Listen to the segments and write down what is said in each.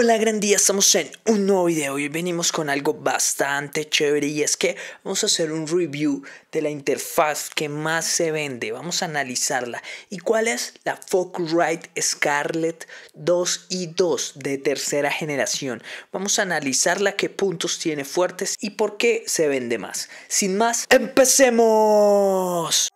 Hola, gran día, estamos en un nuevo video y hoy venimos con algo bastante chévere, y es que vamos a hacer un review de la interfaz que más se vende. Vamos a analizarla. ¿Y cuál es? La Focusrite Scarlett 2i2 de tercera generación. Vamos a analizarla, qué puntos tiene fuertes y por qué se vende más. Sin más, ¡empecemos!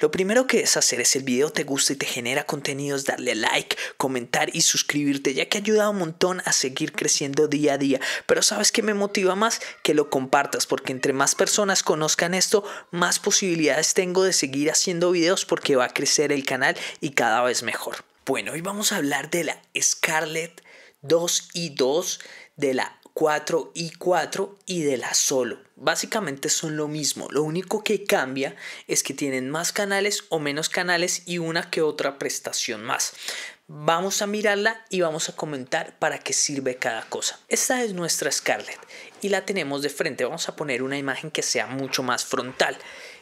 Lo primero que es hacer es el video te gusta y te genera contenidos, darle like, comentar y suscribirte, ya que ayuda un montón a seguir creciendo día a día. Pero ¿sabes qué me motiva más? Que lo compartas, porque entre más personas conozcan esto, más posibilidades tengo de seguir haciendo videos, porque va a crecer el canal y cada vez mejor. Bueno, hoy vamos a hablar de la Scarlett 2i2, de la 4i4 y de la Solo. Básicamente son lo mismo, lo único que cambia es que tienen más canales o menos canales y una que otra prestación más. Vamos a mirarla y vamos a comentar para qué sirve cada cosa. Esta es nuestra Scarlett y la tenemos de frente. Vamos a poner una imagen que sea mucho más frontal,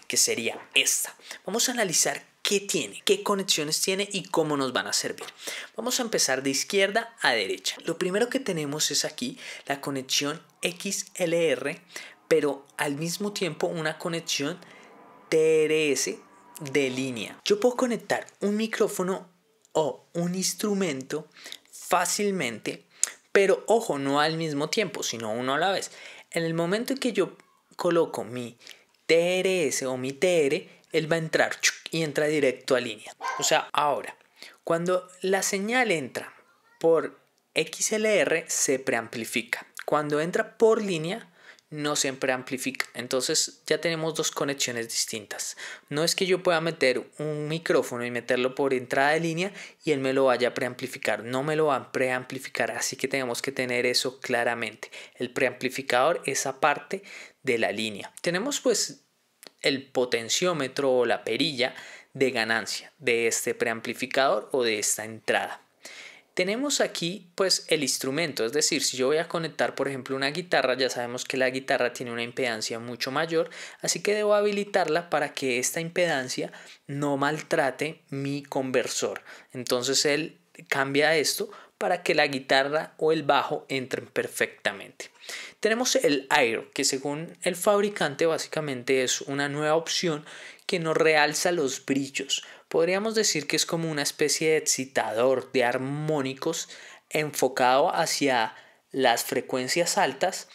que sería esta. Vamos a analizar qué tiene, qué conexiones tiene y cómo nos van a servir. Vamos a empezar de izquierda a derecha. Lo primero que tenemos es aquí la conexión XLR, pero al mismo tiempo una conexión TRS de línea. Yo puedo conectar un micrófono o un instrumento fácilmente, pero ojo, no al mismo tiempo, sino uno a la vez. En el momento en que yo coloco mi TRS o mi TR, él va a entrar y entra directo a línea. O sea, ahora, cuando la señal entra por XLR, se preamplifica. Cuando entra por línea, no se preamplifica. Entonces ya tenemos dos conexiones distintas. No es que yo pueda meter un micrófono y meterlo por entrada de línea y él me lo vaya a preamplificar. No me lo va a preamplificar, así que tenemos que tener eso claramente. El preamplificador es aparte de la línea. Tenemos pues el potenciómetro o la perilla de ganancia de este preamplificador o de esta entrada. Tenemos aquí pues el instrumento, es decir, si yo voy a conectar por ejemplo una guitarra, ya sabemos que la guitarra tiene una impedancia mucho mayor, así que debo habilitarla para que esta impedancia no maltrate mi conversor. Entonces él cambia esto para que la guitarra o el bajo entren perfectamente. Tenemos el Air, que según el fabricante básicamente es una nueva opción que nos realza los brillos. Podríamos decir que es como una especie de excitador de armónicos enfocado hacia las frecuencias altas,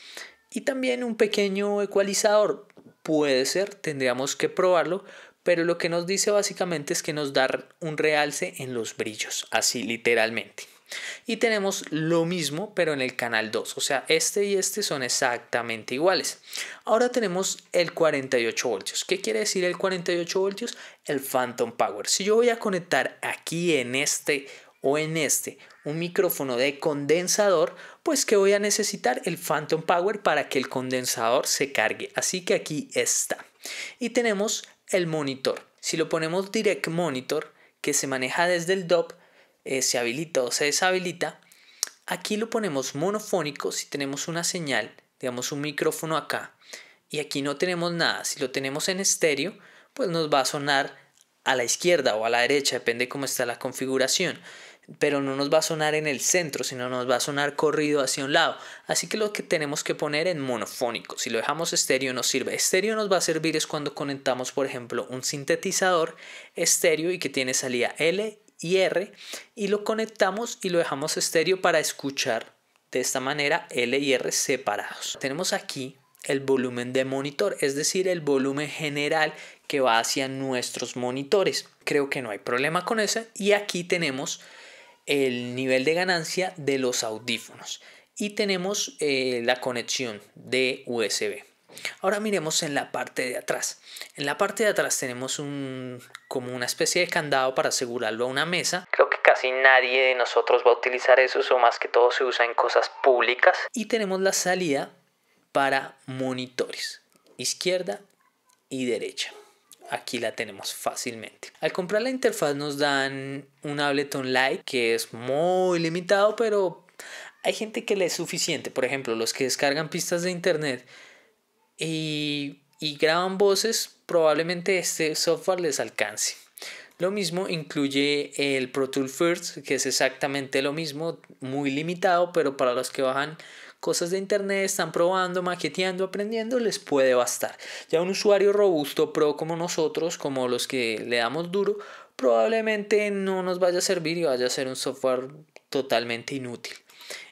y también un pequeño ecualizador. Puede ser, tendríamos que probarlo, pero lo que nos dice básicamente es que nos da un realce en los brillos, así literalmente. Y tenemos lo mismo pero en el canal 2, o sea, este y este son exactamente iguales. Ahora tenemos el 48 voltios. ¿Qué quiere decir el 48 voltios? El Phantom Power. Si yo voy a conectar aquí en este o en este un micrófono de condensador, pues que voy a necesitar el Phantom Power para que el condensador se cargue, así que aquí está. Y tenemos el monitor. Si lo ponemos Direct Monitor, que se maneja desde el DAW, se habilita o se deshabilita. Aquí lo ponemos monofónico si tenemos una señal, digamos un micrófono acá, y aquí no tenemos nada. Si lo tenemos en estéreo, pues nos va a sonar a la izquierda o a la derecha, depende cómo está la configuración, pero no nos va a sonar en el centro, sino nos va a sonar corrido hacia un lado. Así que lo que tenemos que poner en monofónico. Si lo dejamos estéreo no sirve. Estéreo nos va a servir es cuando conectamos por ejemplo un sintetizador estéreo y que tiene salida L y R, y lo conectamos y lo dejamos estéreo para escuchar de esta manera L y R separados. Tenemos aquí el volumen de monitor, es decir, el volumen general que va hacia nuestros monitores. Creo que no hay problema con eso. Y aquí tenemos el nivel de ganancia de los audífonos y tenemos la conexión de USB. Ahora miremos en la parte de atrás. En la parte de atrás tenemos como una especie de candado para asegurarlo a una mesa. Creo que casi nadie de nosotros va a utilizar eso, o más que todo se usa en cosas públicas. Y tenemos la salida para monitores, izquierda y derecha. Aquí la tenemos fácilmente. Al comprar la interfaz nos dan un Ableton Live que es muy limitado, pero hay gente que le es suficiente. Por ejemplo, los que descargan pistas de internet y graban voces, probablemente este software les alcance. Lo mismo incluye el Pro Tools First, que es exactamente lo mismo, muy limitado, pero para los que bajan cosas de internet, están probando, maqueteando, aprendiendo, les puede bastar. Ya un usuario robusto pro como nosotros, como los que le damos duro, probablemente no nos vaya a servir y vaya a ser un software totalmente inútil.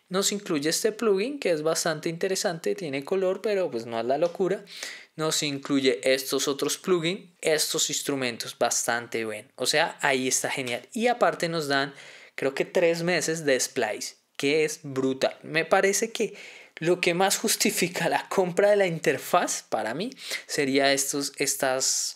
Nos incluye este plugin que es bastante interesante, tiene color, pero pues no es la locura. Nos incluye estos otros plugins, estos instrumentos, bastante bien. O sea, ahí está genial. Y aparte nos dan, creo que 3 meses de Splice, que es brutal. Me parece que lo que más justifica la compra de la interfaz para mí sería estas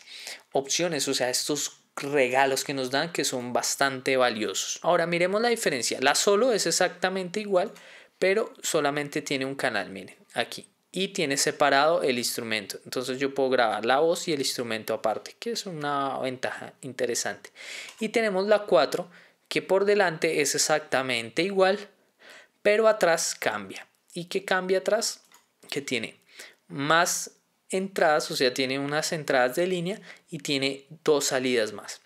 opciones, o sea, estos regalos que nos dan, que son bastante valiosos. Ahora miremos la diferencia. La solo es exactamente igual, pero solamente tiene un canal, miren, aquí. Y tiene separado el instrumento. Entonces yo puedo grabar la voz y el instrumento aparte, que es una ventaja interesante. Y tenemos la 4, que por delante es exactamente igual, pero atrás cambia. ¿Y qué cambia atrás? Que tiene más entradas, o sea, tiene unas entradas de línea y tiene 2 salidas más.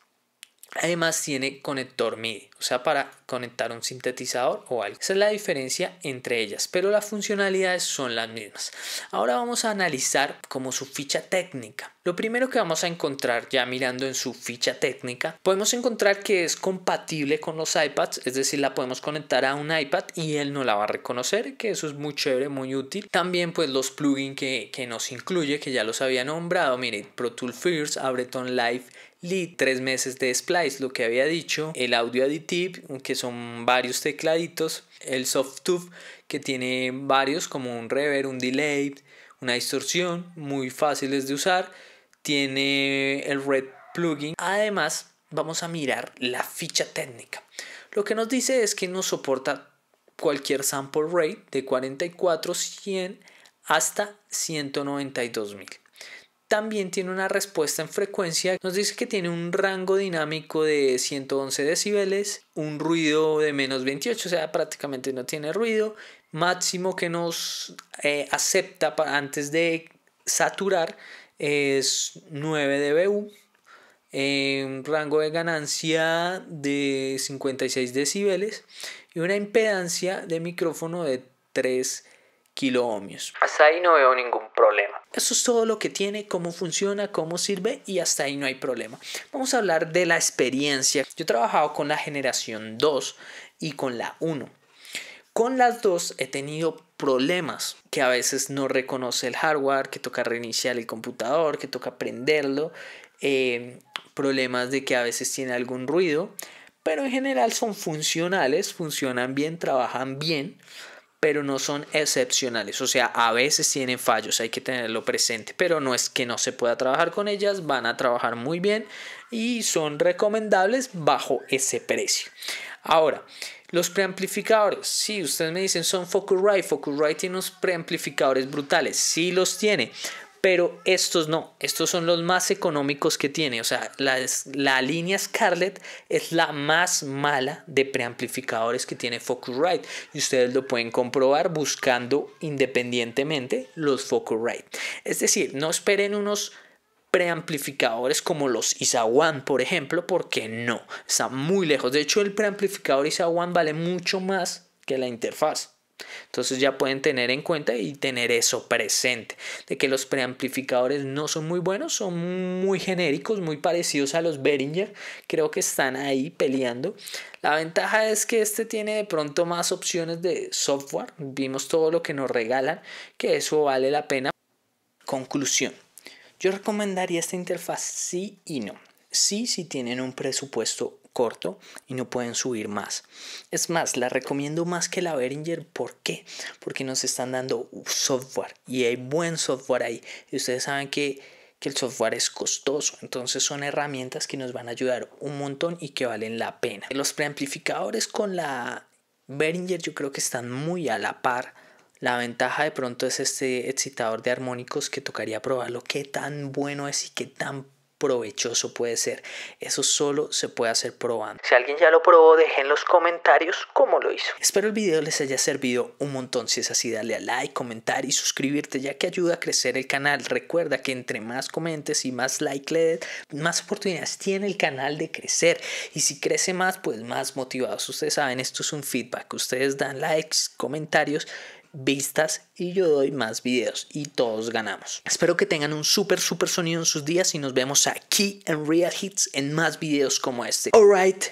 Además tiene conector MIDI, o sea, para conectar un sintetizador o algo. Esa es la diferencia entre ellas, pero las funcionalidades son las mismas. Ahora vamos a analizar como su ficha técnica. Lo primero que vamos a encontrar ya mirando en su ficha técnica, podemos encontrar que es compatible con los iPads, es decir, la podemos conectar a un iPad y él no la va a reconocer, que eso es muy chévere, muy útil. También pues los plugins que nos incluye, que ya los había nombrado, miren, Pro Tools First, Ableton Live Lite, 3 meses de Splice, lo que había dicho, el audio aditivo, que son varios tecladitos, el soft tube, que tiene varios como un reverb, un delay, una distorsión, muy fáciles de usar, tiene el red plugin. Además vamos a mirar la ficha técnica. Lo que nos dice es que nos soporta cualquier sample rate de 44, 100 hasta 192.000. También tiene una respuesta en frecuencia, nos dice que tiene un rango dinámico de 111 decibeles, un ruido de menos 28, o sea, prácticamente no tiene ruido, máximo que nos acepta antes de saturar es 9 dBU, un rango de ganancia de 56 decibeles y una impedancia de micrófono de 3 kiloohmios. Hasta ahí no veo ningún problema. Eso es todo lo que tiene, cómo funciona, cómo sirve, y hasta ahí no hay problema. Vamos a hablar de la experiencia. Yo he trabajado con la generación 2 y con la 1. Con las 2 he tenido problemas, que a veces no reconoce el hardware, que toca reiniciar el computador, que toca prenderlo, problemas de que a veces tiene algún ruido, pero en general son funcionales, funcionan bien, trabajan bien, pero no son excepcionales, o sea, a veces tienen fallos, hay que tenerlo presente, pero no es que no se pueda trabajar con ellas, van a trabajar muy bien y son recomendables bajo ese precio. Ahora, los preamplificadores, sí, ustedes me dicen son Focusrite, Focusrite tiene unos preamplificadores brutales, sí los tiene, pero estos no, estos son los más económicos que tiene, o sea, la línea Scarlett es la más mala de preamplificadores que tiene Focusrite, y ustedes lo pueden comprobar buscando independientemente los Focusrite. Es decir, no esperen unos preamplificadores como los ISA-1, por ejemplo, porque no, está muy lejos. De hecho, el preamplificador ISA-1 vale mucho más que la interfaz. Entonces ya pueden tener en cuenta y tener eso presente, de que los preamplificadores no son muy buenos, son muy genéricos, muy parecidos a los Behringer, creo que están ahí peleando. La ventaja es que este tiene de pronto más opciones de software, vimos todo lo que nos regalan, que eso vale la pena. Conclusión, yo recomendaría esta interfaz sí y no. Sí, si tienen un presupuesto corto y no pueden subir más. Es más, la recomiendo más que la Behringer. ¿Por qué? Porque nos están dando software y hay buen software ahí. Y ustedes saben que el software es costoso. Entonces son herramientas que nos van a ayudar un montón y que valen la pena. Los preamplificadores con la Behringer yo creo que están muy a la par. La ventaja de pronto es este excitador de armónicos, que tocaría probarlo qué tan bueno es y qué tan provechoso puede ser. Eso solo se puede hacer probando. Si alguien ya lo probó, dejen en los comentarios cómo lo hizo. Espero el video les haya servido un montón. Si es así, dale a like, comentar y suscribirte, ya que ayuda a crecer el canal. Recuerda que entre más comentes y más like le des, más oportunidades tiene el canal de crecer, y si crece más, pues más motivados. Ustedes saben, esto es un feedback. Ustedes dan likes, comentarios, vistas, y yo doy más videos y todos ganamos. Espero que tengan un súper sonido en sus días y nos vemos aquí en Real Hits en más videos como este. Alright,